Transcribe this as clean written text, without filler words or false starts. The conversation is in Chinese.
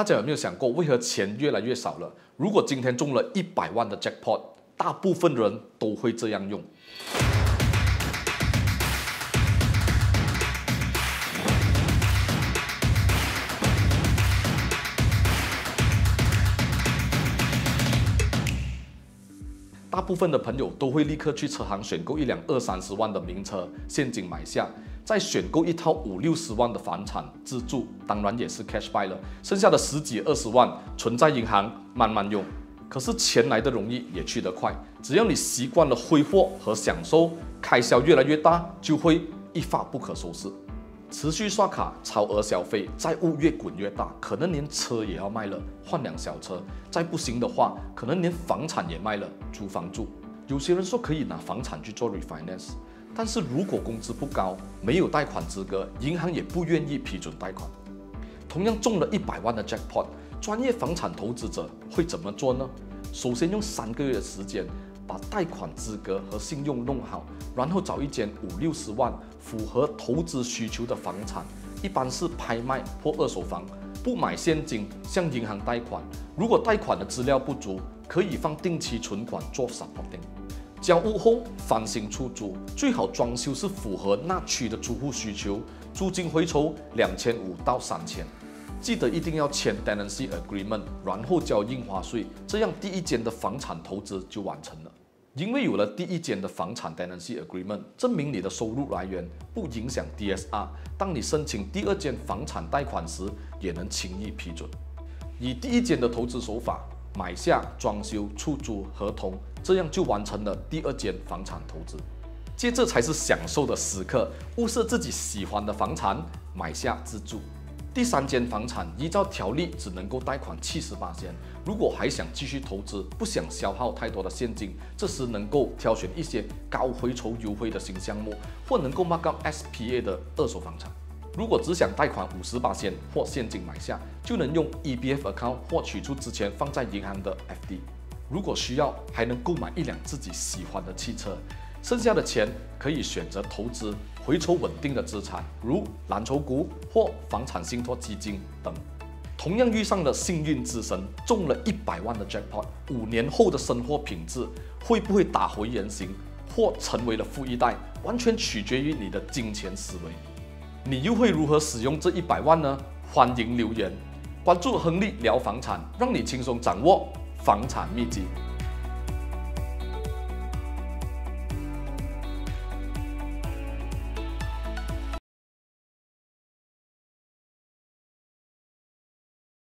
大家有没有想过，为何钱越来越少了？如果今天中了100万的 Jackpot， 大部分人都会这样用。 大部分的朋友都会立刻去车行选购一辆20-30万的名车，现金买下，再选购一套50-60万的房产自住，当然也是 cash buy 了。剩下的10几20万存在银行慢慢用。可是钱来得容易，也去得快。只要你习惯了挥霍和享受，开销越来越大，就会一发不可收拾。持续刷卡、超额消费，债务越滚越大，可能连车也要卖了，换辆小车；再不行的话，可能连房产也卖了，租房住。有些人说可以拿房产去做 refinance， 但是如果工资不高，没有贷款资格，银行也不愿意批准贷款。同样中了100万的 Jackpot， 专业房产投资者会怎么做呢？首先用3个月的时间。 把贷款资格和信用弄好，然后找一间50-60万符合投资需求的房产，一般是拍卖或二手房，不买现金，向银行贷款。如果贷款的资料不足，可以放定期存款做 supporting。交屋后翻新出租，最好装修是符合那区的住户需求，租金回酬2500到3000。 记得一定要签 tenancy agreement， 然后交印花税，这样第一间的房产投资就完成了。因为有了第一间的房产 tenancy agreement， 证明你的收入来源不影响 DSR， 当你申请第二间房产贷款时，也能轻易批准。以第一间的投资手法买下、装修、出租、合同，这样就完成了第二间房产投资。接着才是享受的时刻，物色自己喜欢的房产，买下自住。 第三间房产依照条例只能够贷款70%，如果还想继续投资，不想消耗太多的现金，这时能够挑选一些高回酬优惠的新项目，或能够 mark up SPA 的二手房产。如果只想贷款50%或现金买下，就能用 EBF account 或取出之前放在银行的 FD。如果需要，还能购买一辆自己喜欢的汽车。 剩下的钱可以选择投资回酬稳定的资产，如蓝筹股或房产信托基金等。同样遇上了幸运之神，中了100万的 Jackpot， 5年后的生活品质会不会打回原形，或成为了富一代，完全取决于你的金钱思维。你又会如何使用这100万呢？欢迎留言，关注亨利聊房产，让你轻松掌握房产秘籍。